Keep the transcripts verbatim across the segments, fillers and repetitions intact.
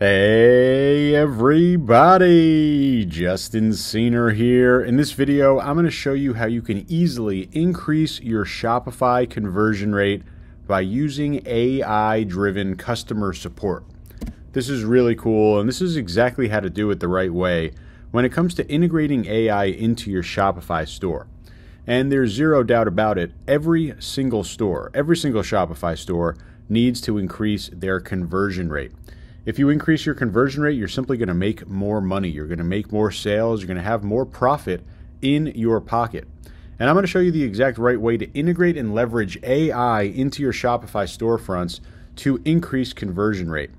Hey everybody, Justin Cener here. In this video, I'm going to show you how you can easily increase your Shopify conversion rate by using A I-driven customer support. This is really cool, and this is exactly how to do it the right way when it comes to integrating A I into your Shopify store. And there's zero doubt about it, every single store, every single Shopify store needs to increase their conversion rate. If you increase your conversion rate, you're simply going to make more money. You're going to make more sales. You're going to have more profit in your pocket. And I'm going to show you the exact right way to integrate and leverage A I into your Shopify storefronts to increase conversion rate.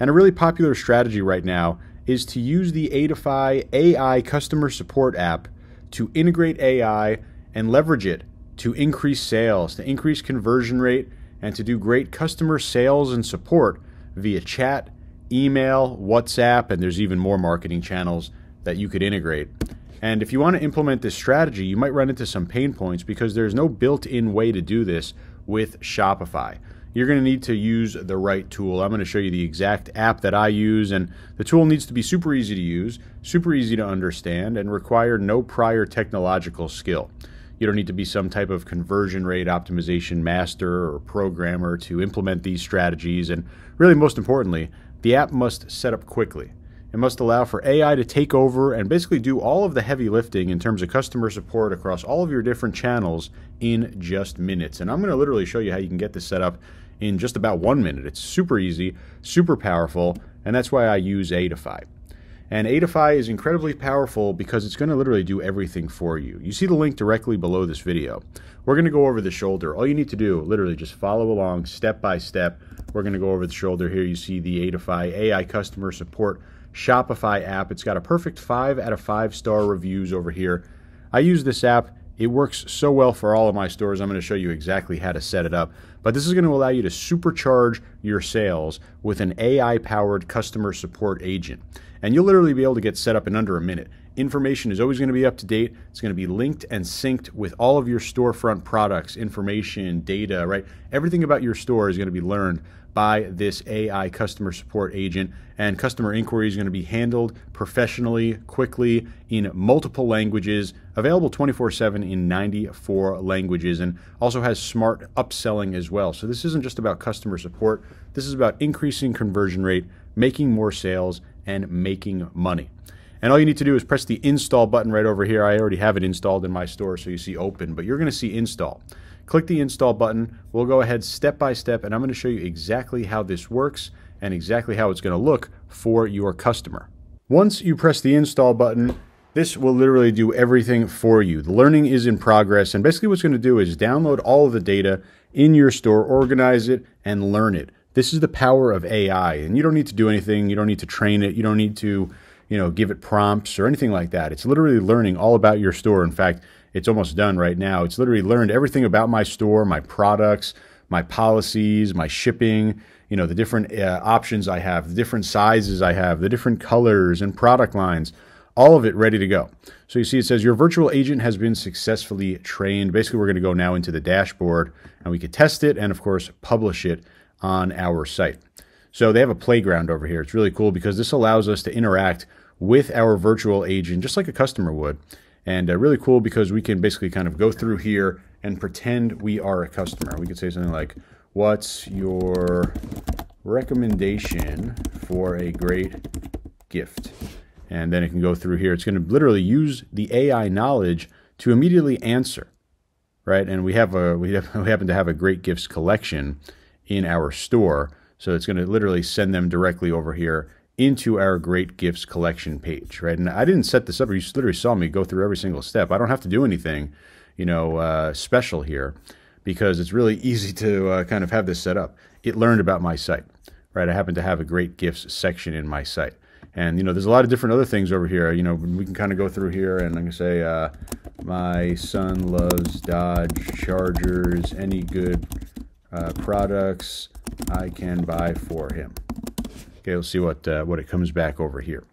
And a really popular strategy right now is to use the Aidify A I customer support app to integrate A I and leverage it to increase sales, to increase conversion rate, and to do great customer sales and support via chat, email, WhatsApp, and there's even more marketing channels that you could integrate. And if you want to implement this strategy, you might run into some pain points because there's no built-in way to do this with Shopify. You're going to need to use the right tool. I'm going to show you the exact app that I use, and the tool needs to be super easy to use, super easy to understand, and require no prior technological skill. You don't need to be some type of conversion rate optimization master or programmer to implement these strategies, and really most importantly, the app must set up quickly. It must allow for A I to take over and basically do all of the heavy lifting in terms of customer support across all of your different channels in just minutes. And I'm going to literally show you how you can get this set up in just about one minute. It's super easy, super powerful, and that's why I use Aidify. And Aidify is incredibly powerful because it's going to literally do everything for you. You see the link directly below this video. We're going to go over the shoulder. All you need to do, literally just follow along step by step. We're going to go over the shoulder here. You see the Aidify A I Customer Support Shopify app. It's got a perfect five out of five star reviews over here. I use this app. It works so well for all of my stores. I'm going to show you exactly how to set it up. But this is going to allow you to supercharge your sales with an A I-powered customer support agent. And you'll literally be able to get set up in under a minute. Information is always going to be up to date. It's going to be linked and synced with all of your storefront products, information, data, right? Everything about your store is going to be learned by this A I customer support agent, and customer inquiry is going to be handled professionally, quickly, in multiple languages, available twenty-four seven in ninety-four languages, and also has smart upselling as well. So this isn't just about customer support. This is about increasing conversion rate, making more sales, and making money. And all you need to do is press the install button right over here. I already have it installed in my store, so you see open, but you're going to see install. Click the install button. We'll go ahead step by step, and I'm going to show you exactly how this works and exactly how it's going to look for your customer. Once you press the install button, this will literally do everything for you. The learning is in progress, and basically what's going to do is download all of the data in your store, organize it, and learn it. This is the power of A I, and you don't need to do anything. You don't need to train it. You don't need to, you know, give it prompts or anything like that. It's literally learning all about your store. In fact, it's almost done right now. It's literally learned everything about my store, my products, my policies, my shipping, you know, the different uh, options I have, the different sizes I have, the different colors and product lines, all of it ready to go. So you see it says your virtual agent has been successfully trained. Basically, we're going to go now into the dashboard, and we could test it and, of course, publish it on our site. So they have a playground over here. It's really cool because this allows us to interact with our virtual agent just like a customer would. And uh, really cool because we can basically kind of go through here and pretend we are a customer. We could say something like, what's your recommendation for a great gift? And then it can go through here. It's going to literally use the A I knowledge to immediately answer, right? And we have a we, have, we happen to have a great gifts collection in our store, so it's going to literally send them directly over here into our great gifts collection page, right? And I didn't set this up. You literally saw me go through every single step. I don't have to do anything, you know, uh, special here, because it's really easy to uh, kind of have this set up. It learned about my site, right? I happen to have a great gifts section in my site, and you know, there's a lot of different other things over here. You know, we can kind of go through here, and I'm gonna say, uh, my son loves Dodge Chargers. Any good Uh, products I can buy for him? Okay, let's see what uh, what it comes back over here.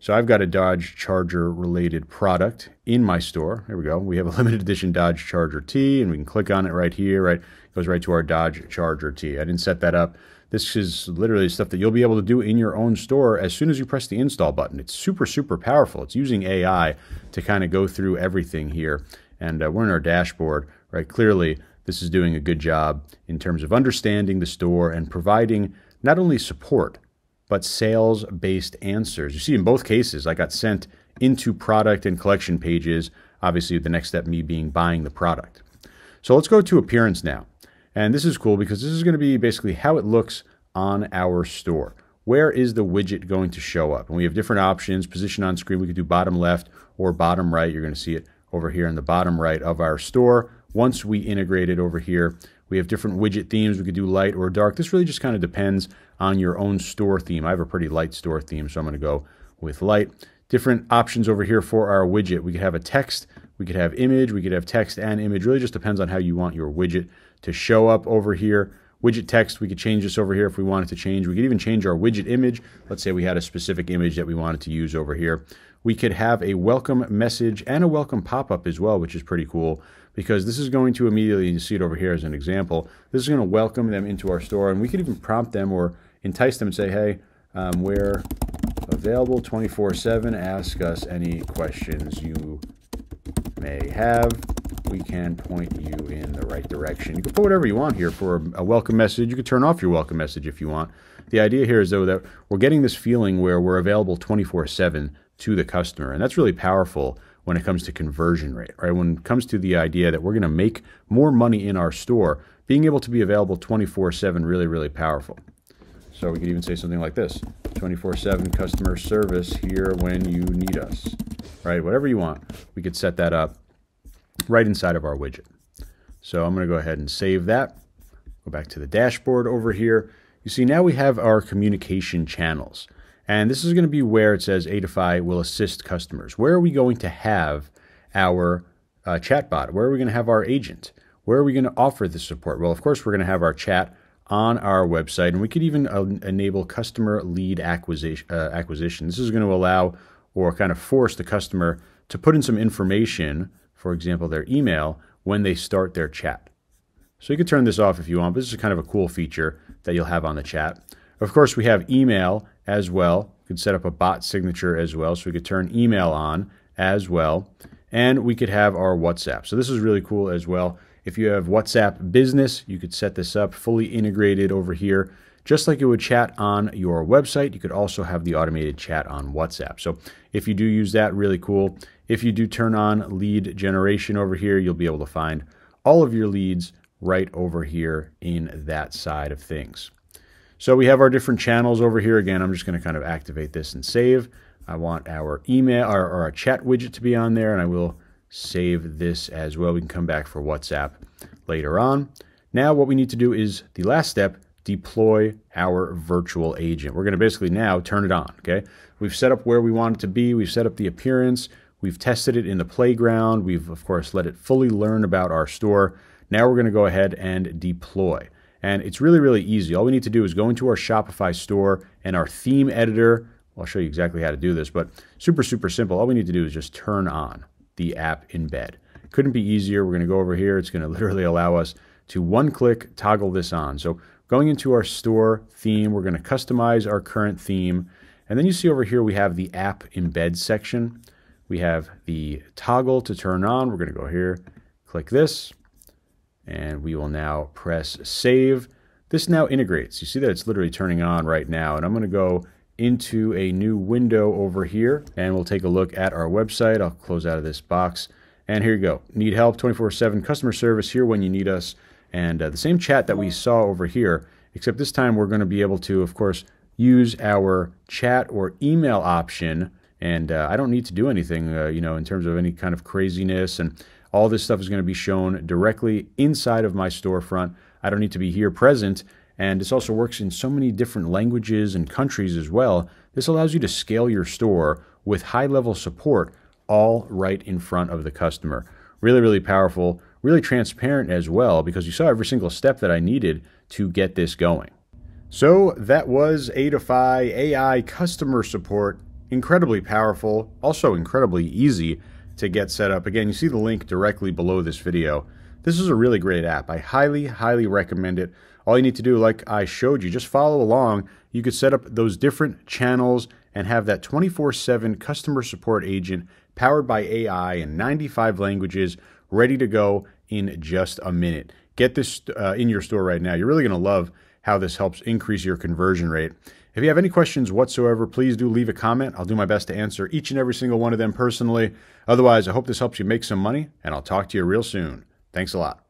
So I've got a Dodge Charger related product in my store. There we go. We have a limited edition Dodge Charger T, and we can click on it right here. Right, it goes right to our Dodge Charger T. I didn't set that up. This is literally stuff that you'll be able to do in your own store as soon as you press the install button. It's super, super powerful. It's using A I to kind of go through everything here. And uh, we're in our dashboard, right? Clearly, this is doing a good job in terms of understanding the store and providing not only support, but sales-based answers. You see, in both cases, I got sent into product and collection pages, obviously the next step me being buying the product. So let's go to appearance now. And this is cool because this is going to be basically how it looks on our store. Where is the widget going to show up? And we have different options. Position on screen, we could do bottom left or bottom right. You're going to see it over here in the bottom right of our store. Once we integrate it over here, we have different widget themes. We could do light or dark. This really just kind of depends on your own store theme. I have a pretty light store theme, so I'm going to go with light. Different options over here for our widget. We could have a text, we could have image, we could have text and image. Really just depends on how you want your widget to show up over here. Widget text, we could change this over here if we wanted to change. We could even change our widget image. Let's say we had a specific image that we wanted to use over here. We could have a welcome message and a welcome pop-up as well, which is pretty cool because this is going to immediately, you see it over here as an example, this is going to welcome them into our store, and we could even prompt them or entice them and say, hey, um, we're available twenty-four seven. Ask us any questions you may have. We can point you in the right direction. You can put whatever you want here for a welcome message. You could turn off your welcome message if you want. The idea here is, though, that we're getting this feeling where we're available twenty-four seven to the customer, and that's really powerful when it comes to conversion rate, right? When it comes to the idea that we're going to make more money in our store, being able to be available twenty-four seven, really, really powerful. So we could even say something like this, twenty-four seven customer service here when you need us, right? Whatever you want, we could set that up right inside of our widget. So I'm going to go ahead and save that. Go back to the dashboard over here. You see, now we have our communication channels. And this is going to be where it says Aidify will assist customers. Where are we going to have our uh, chatbot? Where are we going to have our agent? Where are we going to offer this support? Well, of course, we're going to have our chat on our website, and we could even uh, enable customer lead acquisition, uh, acquisition. This is going to allow or kind of force the customer to put in some information, for example, their email, when they start their chat. So you could turn this off if you want, but this is kind of a cool feature that you'll have on the chat. Of course, we have email as well. We could set up a bot signature as well, so we could turn email on as well. And we could have our WhatsApp. So this is really cool as well. If you have WhatsApp Business, you could set this up fully integrated over here, just like it would chat on your website. You could also have the automated chat on WhatsApp. So if you do use that, really cool. If you do turn on lead generation over here, you'll be able to find all of your leads right over here in that side of things. So we have our different channels over here. Again, I'm just going to kind of activate this and save. I want our email or our chat widget to be on there, and I will save this as well. We can come back for WhatsApp later on. Now what we need to do is the last step, deploy our virtual agent. We're going to basically now turn it on, okay? We've set up where we want it to be. We've set up the appearance. We've tested it in the playground. We've, of course, let it fully learn about our store. Now we're going to go ahead and deploy. And it's really, really easy. All we need to do is go into our Shopify store and our theme editor. I'll show you exactly how to do this, but super, super simple. All we need to do is just turn on the app embed. Couldn't be easier. We're going to go over here. It's going to literally allow us to one-click toggle this on. So going into our store theme, we're going to customize our current theme. And then you see over here we have the app embed section. We have the toggle to turn on. We're going to go here, click this, and we will now press save. This now integrates. You see that it's literally turning on right now. And I'm going to go into a new window over here, and we'll take a look at our website. I'll close out of this box. And here you go. Need help, twenty-four seven customer service here when you need us. And uh, the same chat that we saw over here, except this time we're going to be able to, of course, use our chat or email option. And uh, I don't need to do anything, uh, you know, in terms of any kind of craziness. And all this stuff is going to be shown directly inside of my storefront. I don't need to be here present. And this also works in so many different languages and countries as well. This allows you to scale your store with high-level support all right in front of the customer. Really, really powerful, really transparent as well, because you saw every single step that I needed to get this going. So that was Aidify A I customer support. Incredibly powerful, also incredibly easy to get set up. Again, you see the link directly below this video. This is a really great app. I highly, highly recommend it. All you need to do, like I showed you, just follow along. You could set up those different channels and have that twenty-four seven customer support agent powered by A I in ninety-five languages ready to go in just a minute. Get this uh, in your store right now. You're really going to love how this helps increase your conversion rate. If you have any questions whatsoever, please do leave a comment. I'll do my best to answer each and every single one of them personally. Otherwise, I hope this helps you make some money, and I'll talk to you real soon. Thanks a lot.